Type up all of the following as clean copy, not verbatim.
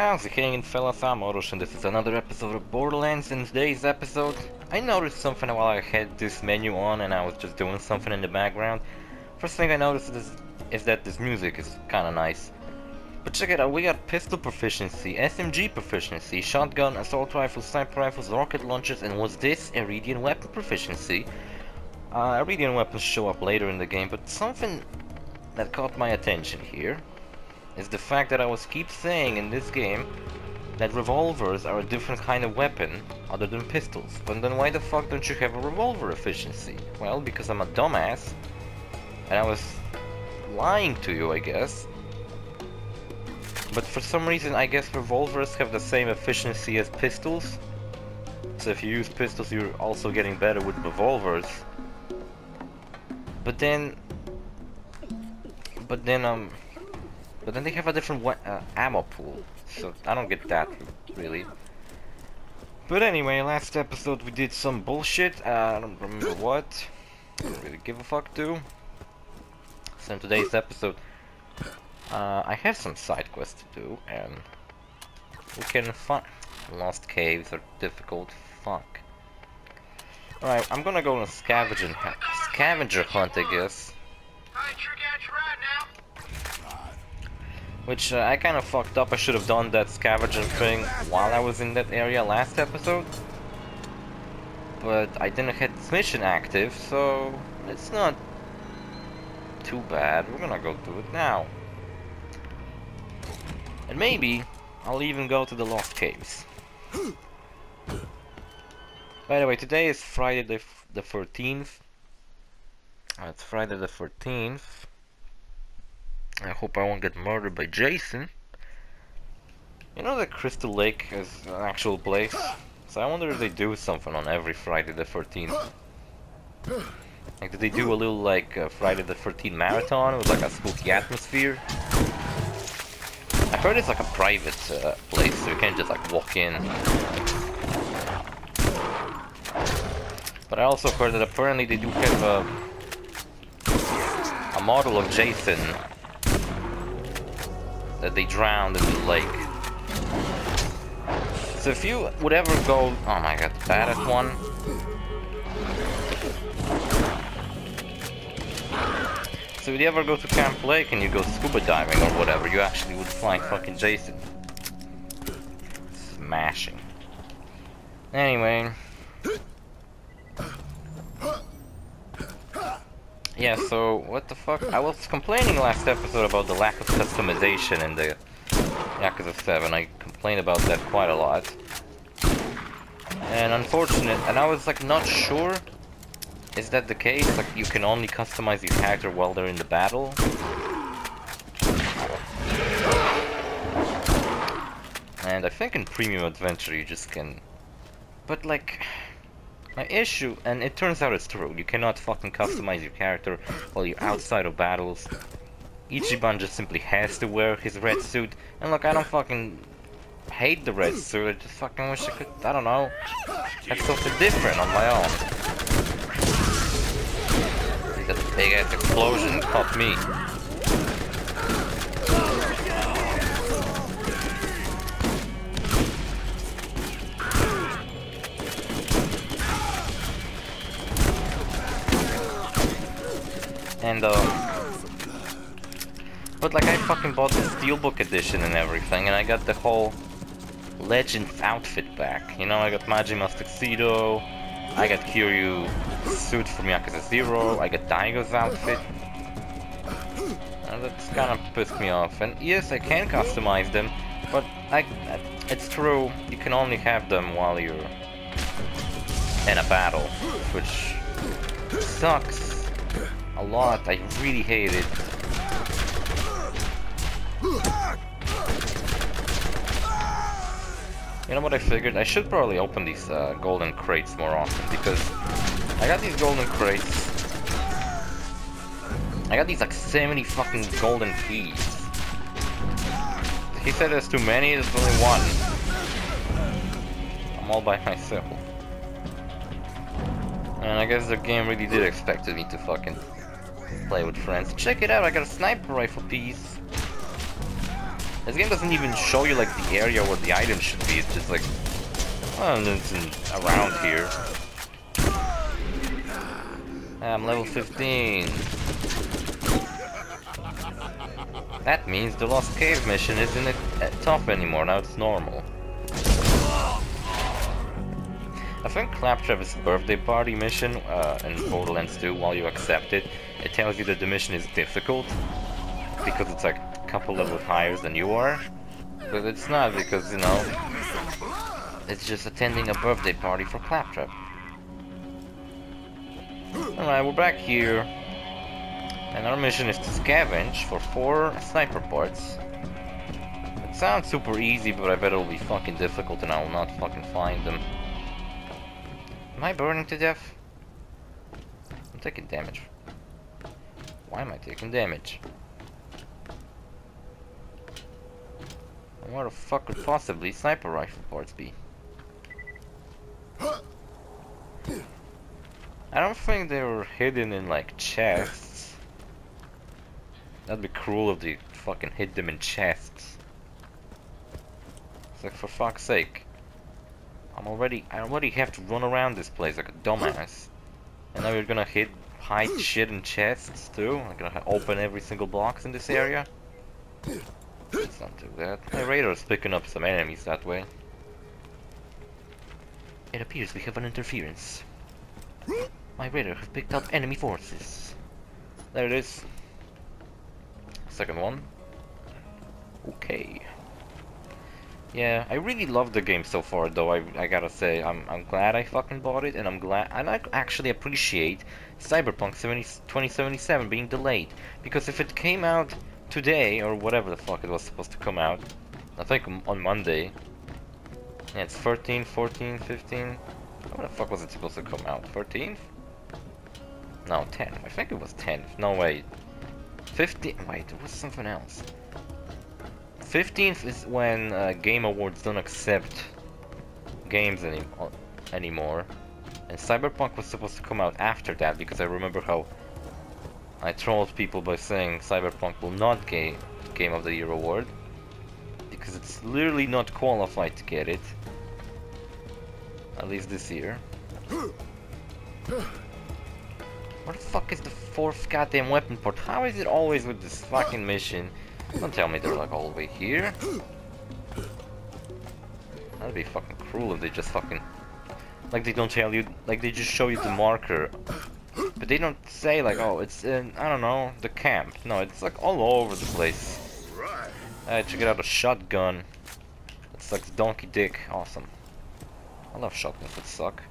how's it hanging, fellas? I'm Orosh, and this is another episode of Borderlands. In today's episode, I noticed something while I had this menu on and I was just doing something in the background. First thing I noticed is that this music is kinda nice. But check it out, we got pistol proficiency, SMG proficiency, shotgun, assault rifles, sniper rifles, rocket launchers, and was this Eridian weapon proficiency? Eridian weapons show up later in the game, but something that caught my attention here is the fact that I was keep saying in this game that revolvers are a different kind of weapon other than pistols. But then why the fuck don't you have a revolver efficiency? Well, because I'm a dumbass and I was lying to you, I guess. But for some reason, I guess revolvers have the same efficiency as pistols. So if you use pistols, you're also getting better with revolvers. But then they have a different ammo pool, so I don't get that, really. But anyway, last episode we did some bullshit, I don't remember what, I don't really give a fuck to. So in today's episode, I have some side quests to do, and we can find... Lost caves are difficult, fuck. Alright, I'm gonna go on a scavenger hunt, I guess. Which I kind of fucked up. I should have done that scavenger thing while I was in that area last episode. But I didn't have this mission active, so it's not too bad. We're gonna go do it now. And maybe I'll even go to the Lost Caves. By the way, today is Friday the 13th. It's Friday the 14th. I hope I won't get murdered by Jason. You know that Crystal Lake is an actual place? So I wonder if they do something on every Friday the 13th. Like, did they do a little, like, Friday the 13th marathon with, like, a spooky atmosphere? I heard it's, like, a private place, so you can't just, like, walk in. But I also heard that apparently they do have a model of Jason that they drowned in the lake. So if you would ever go... Oh my god, the baddest one. So if you ever go to Camp Lake and you go scuba diving or whatever, you actually would find fucking Jason. Smashing. Anyway. Yeah, so, what the fuck? I was complaining last episode about the lack of customization in the Yakuza 7. I complained about that quite a lot. And I was like not sure, is that the case? Like, you can only customize your character while they're in the battle? And I think in Premium Adventure you just can... But like... My issue, and it turns out it's true, you cannot fucking customize your character while you're outside of battles. Ichiban just simply has to wear his red suit, and look, I don't fucking hate the red suit, I just fucking wish I could, I don't know, have something different on my own. That big ass explosion caught me. And but like I fucking bought the Steelbook edition and everything, and I got the whole Legends outfit back. You know, I got Majima's tuxedo, I got Kiryu's suit from Yakuza 0, I got Daigo's outfit. And that's kind of pissed me off. And yes, I can customize them, but it's true, you can only have them while you're in a battle, which sucks. A lot, I really hate it. You know what I figured? I should probably open these golden crates more often, because I got these golden crates. I got these like 70 fucking golden keys. He said there's too many, there's only one. I'm all by myself. And I guess the game really did expect me to fucking play with friends. Check it out, I got a sniper rifle piece. This game doesn't even show you like the area where the items should be. It's just like, well, it's around here. I'm level 15. That means the Lost Cave mission isn't tough anymore, now it's normal. I think Claptrap is a birthday party mission in Borderlands 2, while you accept it, it tells you that the mission is difficult, because it's like a couple levels higher than you are. But it's not, because, you know, it's just attending a birthday party for Claptrap. Alright, we're back here. And our mission is to scavenge for 4 sniper parts. It sounds super easy, but I bet it'll be fucking difficult and I will not fucking find them. Am I burning to death? I'm taking damage. Why am I taking damage? And where the fuck could possibly sniper rifle parts be? I don't think they were hidden in like chests. That'd be cruel if they fucking hid them in chests. It's like, for fuck's sake. I already have to run around this place like a dumbass. And now you're gonna hide shit in chests too? I'm gonna open every single box in this area? Let's not do that. My radar's picking up some enemies that way. It appears we have an interference. My radar has picked up enemy forces. There it is. Second one. Okay. Yeah, I really love the game so far, though. I gotta say, I'm glad I fucking bought it, and I'm glad I actually appreciate Cyberpunk 2077 being delayed, because if it came out today or whatever the fuck it was supposed to come out, I think on Monday. Yeah, it's 13, 14, 15. What the fuck was it supposed to come out? 13th? No, 10. I think it was 10th. No, wait. 15th? Wait, it was something else. 15th is when Game Awards don't accept games anymore. And Cyberpunk was supposed to come out after that, because I remember how I trolled people by saying Cyberpunk will not get Game of the Year award, because it's literally not qualified to get it. At least this year. What the fuck is the 4th goddamn weapon port? How is it always with this fucking mission? Don't tell me they're like all the way here. That'd be fucking cruel if they just fucking... Like they don't tell you, like they just show you the marker. But they don't say like, oh, it's in, I don't know, the camp. No, it's like all over the place. Alright, check it out, a shotgun. It's like the donkey dick, awesome. I love shotguns that suck.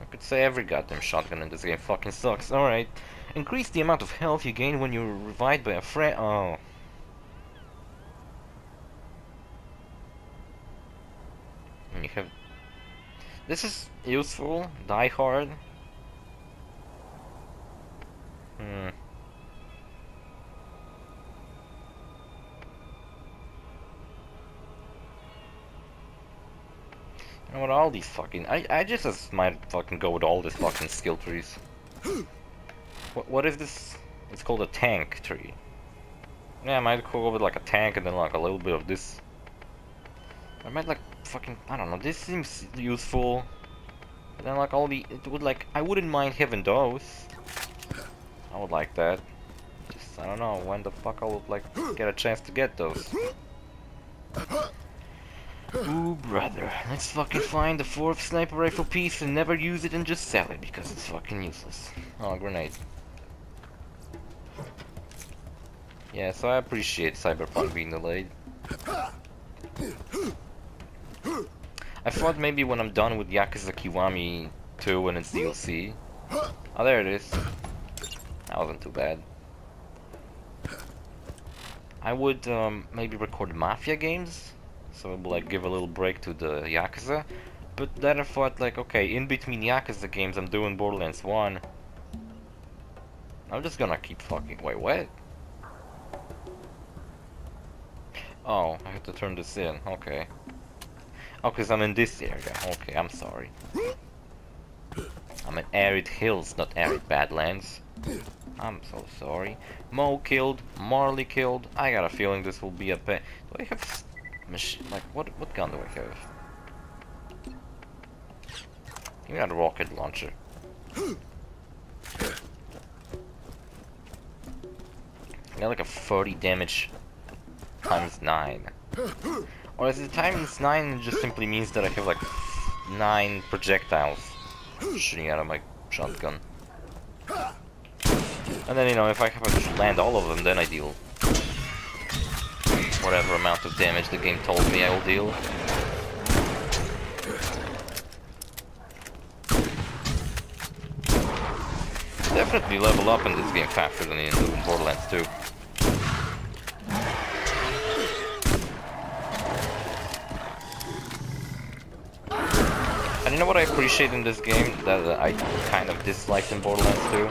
I could say every goddamn shotgun in this game fucking sucks. Alright. Increase the amount of health you gain when you're revived by a friend. Oh. And you have... This is useful. Die hard. Hmm. And with all these fucking... I just might fucking go with all these fucking skill trees. What is this? It's called a tank tree. Yeah, I might go with like a tank and then like a little bit of this. I might like fucking... I don't know, this seems useful. And then like all the... It would like... I wouldn't mind having those. I would like that. Just, I don't know when the fuck I would like get a chance to get those. Ooh, brother. Let's fucking find the 4th sniper rifle piece and never use it and just sell it, because it's fucking useless. Oh, grenade. Yeah, so I appreciate Cyberpunk being delayed. I thought maybe when I'm done with Yakuza Kiwami 2 and its DLC... Oh, there it is. That wasn't too bad. I would maybe record Mafia games. So I will like give a little break to the Yakuza, but then I thought like, okay, in between Yakuza games I'm doing Borderlands 1. I'm just gonna keep fucking... Wait, what? Oh, I have to turn this in, okay. Oh, cause I'm in this area, okay, I'm sorry. I'm in Arid Hills, not Arid Badlands. I'm so sorry. Mo killed, Marley killed. I got a feeling this will be a pain. Do I have machine? Like what gun do I have? You got a rocket launcher. I got like a 30 damage times 9. Or is it times 9? It just simply means that I have like 9 projectiles shooting out of my shotgun. And then, you know, if I happen to land all of them, then I deal whatever amount of damage the game told me I will deal. Definitely level up in this game faster than in Borderlands 2. And you know what I appreciate in this game that I kind of disliked in Borderlands 2?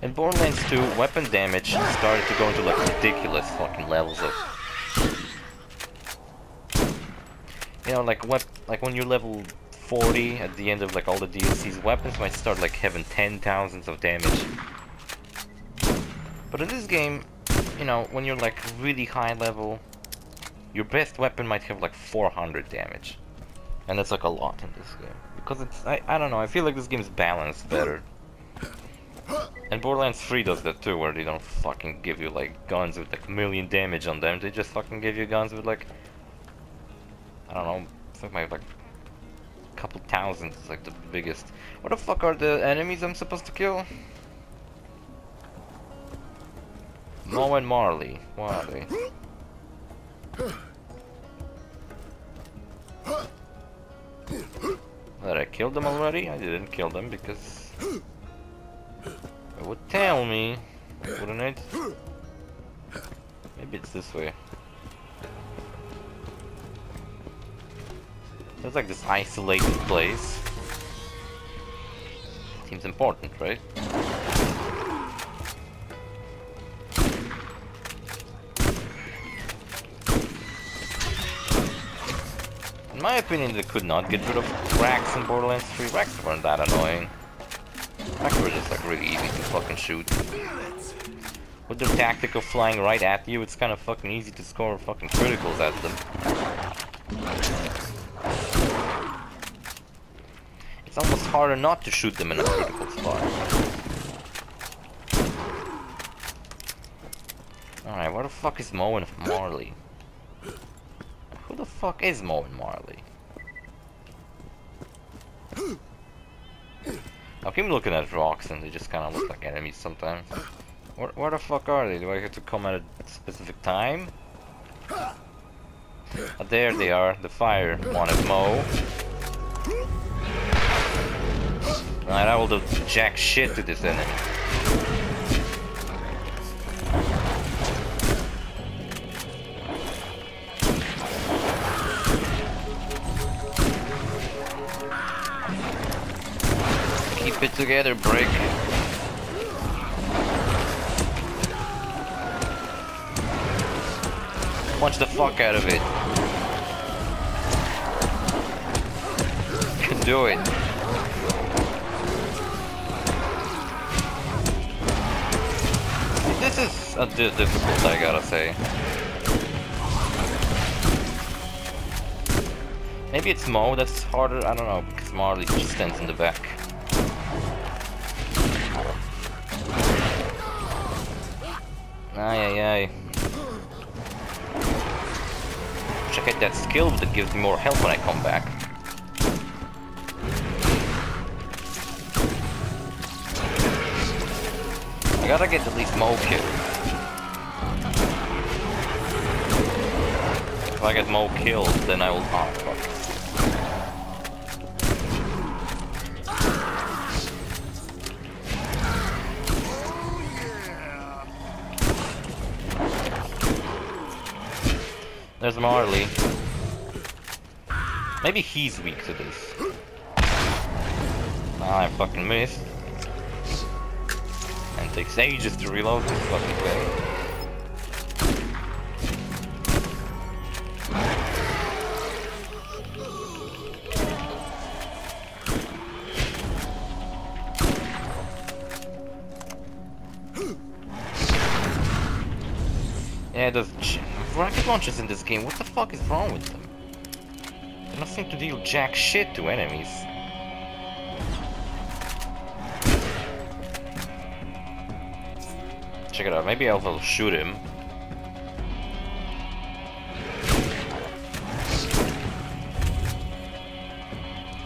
In Borderlands 2, weapon damage started to go into like ridiculous fucking levels of... You know, like when you level 40 at the end of like all the DLCs, weapons might start like having 10,000s of damage. But in this game, you know, when you're like really high level, your best weapon might have like 400 damage, and that's like a lot in this game because it's I don't know, I feel like this game's balanced better. And Borderlands 3 does that too, where they don't fucking give you like guns with like 1,000,000 damage on them. They just fucking give you guns with like, I don't know, something like couple thousands is like the biggest. What the fuck are the enemies I'm supposed to kill? Mo and Marley. What are they? Did I kill them already? I didn't kill them because it would tell me, wouldn't it? Maybe it's this way. It's like this isolated place. Seems important, right? In my opinion, they could not get rid of racks in Borderlands 3. Racks weren't that annoying. Racks were just like really easy to fucking shoot. With their tactic of flying right at you, it's kind of fucking easy to score fucking criticals at them. It's almost harder not to shoot them in a critical spot. Alright, where the fuck is Mo and Marley? Who the fuck is Mo and Marley? I keep looking at rocks and they just kinda look like enemies sometimes. Where the fuck are they? Do I have to come at a specific time? Oh, there they are, the fire wanted Mo. Alright, I will do jack shit to this enemy. Keep it together, Brick. Punch the fuck out of it. You can do it. This is a difficult, I gotta say. Maybe it's Mo that's harder, I don't know, because Marley just stands in the back. Aye aye aye. Check out that skill that gives me more health when I come back. I gotta get at least Mo killed. If I get Mo killed, then I will. Oh, fuck. There's Marley. Maybe he's weak to this. Ah, I fucking missed. Takes ages to reload this fucking thing. Yeah, there's rocket launchers in this game. What the fuck is wrong with them? They don't seem to deal jack shit to enemies. Check it out. Maybe I will shoot him.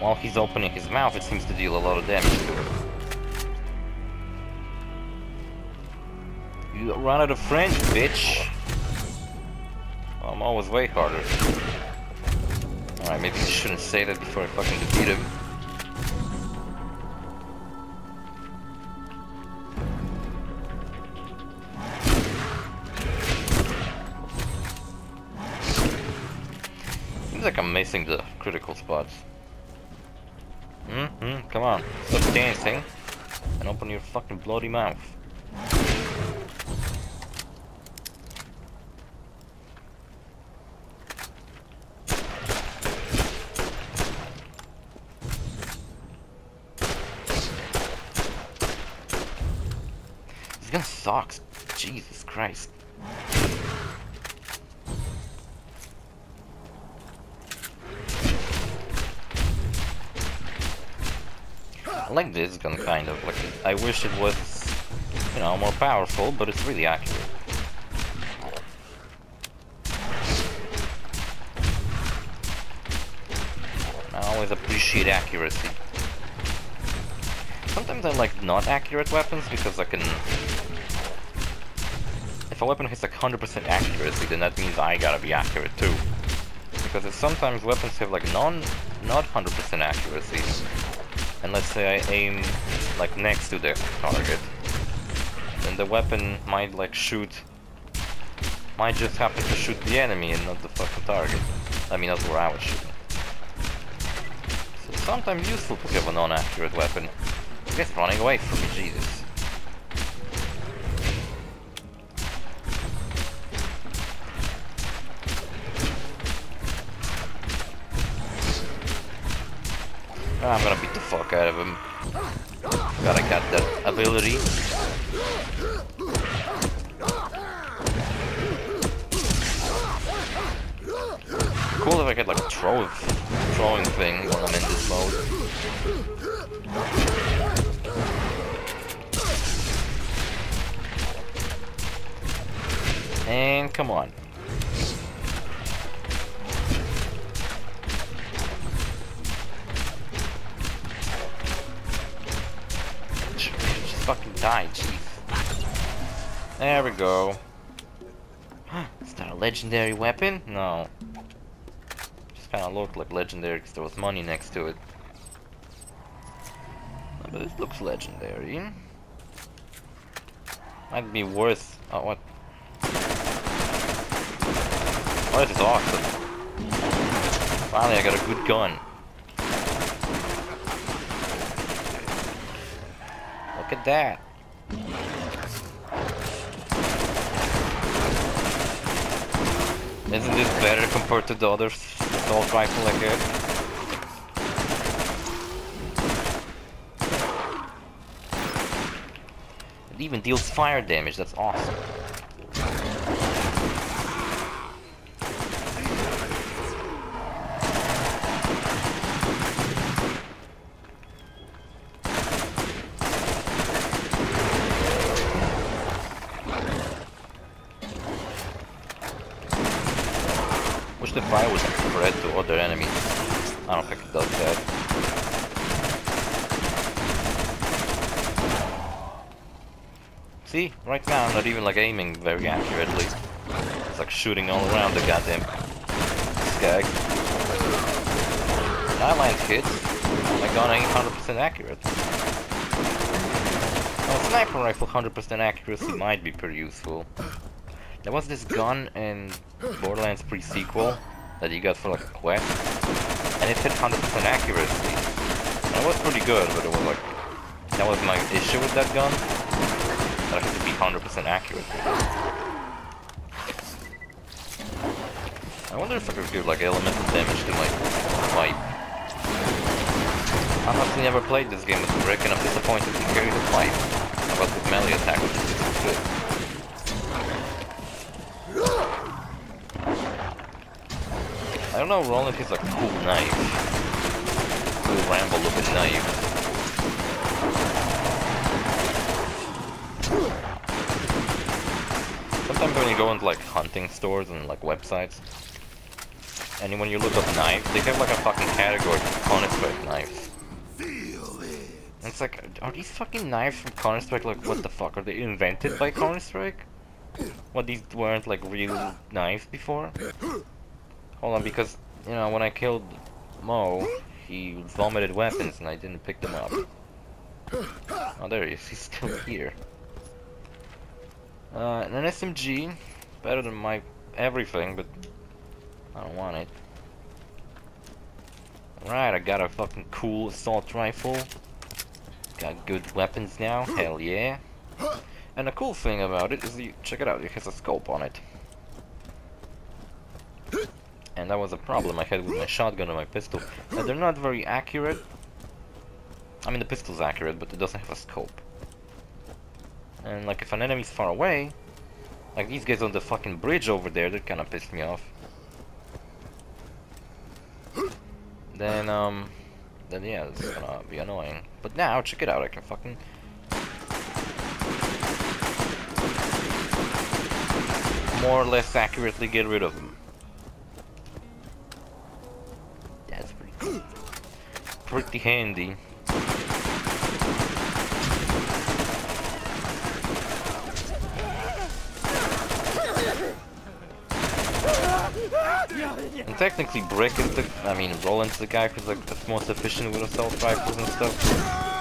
While he's opening his mouth, it seems to deal a lot of damage to him. You run out of friends, bitch! Well, I'm always way harder. Alright, maybe I shouldn't say that before I fucking defeat him. Seems like I'm missing the critical spots. Come on. Stop dancing and open your fucking bloody mouth. This gun sucks. Jesus Christ. I like this gun, kind of. Like, I wish it was, you know, more powerful, but it's really accurate. I always appreciate accuracy. Sometimes I like not accurate weapons because I can... If a weapon has like 100% accuracy, then that means I gotta be accurate too. Because if sometimes weapons have like not 100% accuracy. And let's say I aim like next to the target, then the weapon might like might just happen to shoot the enemy and not the fucking target. I mean, that's where I was shooting. So sometimes useful to have a non-accurate weapon. I guess running away from me, Jesus. I'm gonna beat the fuck out of him. God, I got that ability. Cool if I could like throwing thing when I'm in this mode. And come on. Fucking die, chief. There we go. Is that a legendary weapon? No. Just kinda looked like legendary because there was money next to it. But this looks legendary. Might be worth... Oh, what? Oh, this is awesome. Finally, I got a good gun. Look at that. Isn't this better compared to the other assault rifle I get? It even deals fire damage, that's awesome. The fire would spread to other enemies. I don't think it does that. See, right now I'm not even like aiming very accurately. It's like shooting all around the goddamn Skag. I land hits. My gun ain't 100% accurate. Now a sniper rifle 100% accuracy might be pretty useful. There was this gun in Borderlands Pre-Sequel that you got for like a quest, and it hit 100% accuracy. And it was pretty good, but it was like, that was my issue with that gun, that I had to be 100% accurate. I wonder if I could do like elemental damage to my pipe. I've actually never played this game with Rick, and I'm disappointed in Kiryu the pipe. I was with melee attack, which is good. I don't know, Roland is a cool knife. Cool ramble looking knife. Sometimes when you go into like hunting stores and like websites, and when you look up knives, they have like a fucking category for Counter-Strike knives. And it's like, are these fucking knives from Counter-Strike? Like, what the fuck? Are they invented by Counter-Strike? What, these weren't like real knives before? Hold on, because, you know, when I killed Mo, he vomited weapons and I didn't pick them up. Oh, there he is. He's still here. An SMG. Better than my everything, but I don't want it. Alright, I got a fucking cool assault rifle. Got good weapons now, hell yeah. And the cool thing about it is, you check it out, it has a scope on it. And that was a problem I had with my shotgun and my pistol. Now, they're not very accurate. I mean, the pistol's accurate, but it doesn't have a scope. And like, if an enemy's far away, like these guys on the fucking bridge over there, that kinda pissed me off. Then yeah, it's gonna be annoying. But now, check it out, I can fucking... more or less accurately get rid of them. That's pretty cool. Pretty handy. And technically Brick is the, I mean Roland's the guy who's like the most efficient with assault rifles and stuff.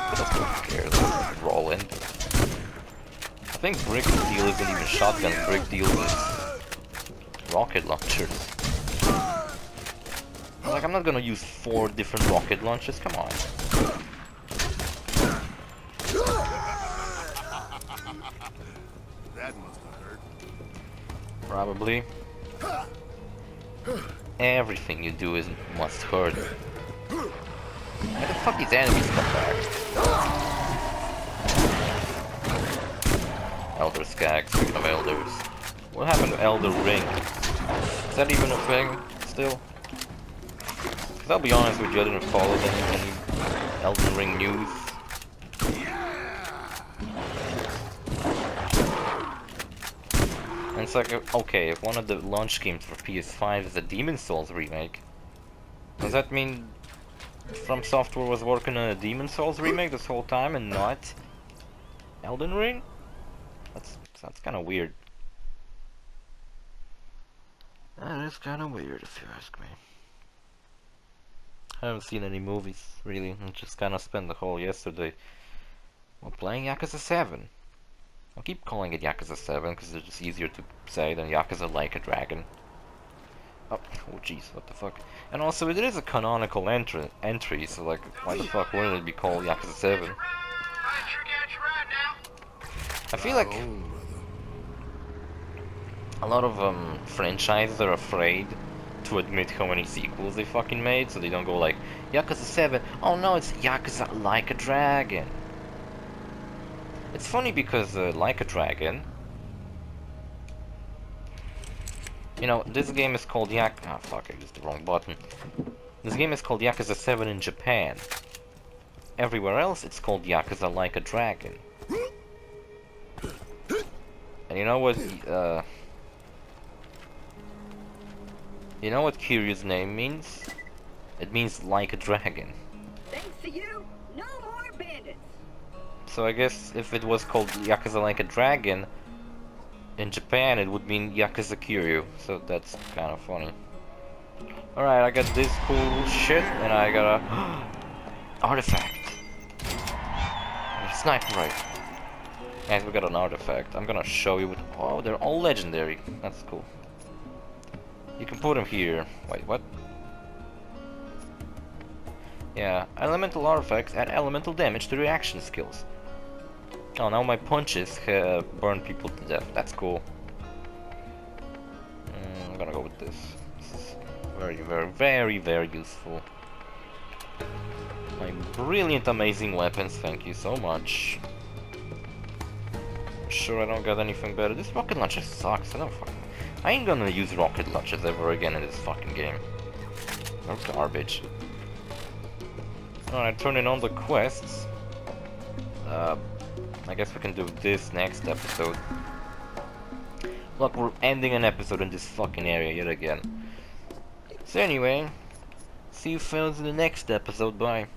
But who cares, Roland. I think Brick deal isn't even shotguns, Brick deal is rocket launchers. Like, I'm not gonna use 4 different rocket launchers, come on. That must have hurt. Probably. Everything you do is must hurt. Where the fuck these enemies come back? Elder Skag, speaking of elders. What happened to Elder Ring? Is that even a thing still? Because I'll be honest with you, I didn't follow any Elden Ring news. And it's like, okay, if one of the launch games for PS5 is a Demon's Souls remake, does that mean From Software was working on a Demon's Souls remake this whole time and not Elden Ring? That's kind of weird. That is kind of weird, if you ask me. I haven't seen any movies, really. I just kind of spent the whole yesterday while playing Yakuza 7. I'll keep calling it Yakuza 7 because it's just easier to say than Yakuza Like a Dragon. Oh jeez, what the fuck. And also it is a canonical entry, so like why the fuck wouldn't it be called Yakuza 7? I feel like a lot of franchises are afraid to admit how many sequels they fucking made, so they don't go like Yakuza 7, oh no, it's Yakuza Like a Dragon. It's funny because Like a Dragon, you know, this game is called Yakuza. Oh, fuck, I used the wrong button. This game is called Yakuza 7 in Japan. Everywhere else it's called Yakuza Like a Dragon. And you know what, you know what Kiryu's name means? It means like a dragon. Thanks to you, no more bandits. So I guess if it was called Yakuza Like a Dragon in Japan, it would mean Yakuza Kiryu, so that's kind of funny. Alright, I got this cool shit, and I got a artifact. A sniper rifle. Guys, we got an artifact. I'm gonna show you what... Oh, they're all legendary. That's cool. You can put them here. Wait, what? Yeah, elemental artifacts add elemental damage to reaction skills. Oh, now my punches burn people to death. That's cool. I'm gonna go with this. This is very, very, very, very useful. My brilliant, amazing weapons. Thank you so much. I'm sure I don't got anything better. This rocket launcher sucks. I ain't gonna use rocket launchers ever again in this fucking game. I'm garbage. Alright, turning on the quests. I guess we can do this next episode. Look, we're ending an episode in this fucking area yet again. So anyway, see you fellas in the next episode, bye.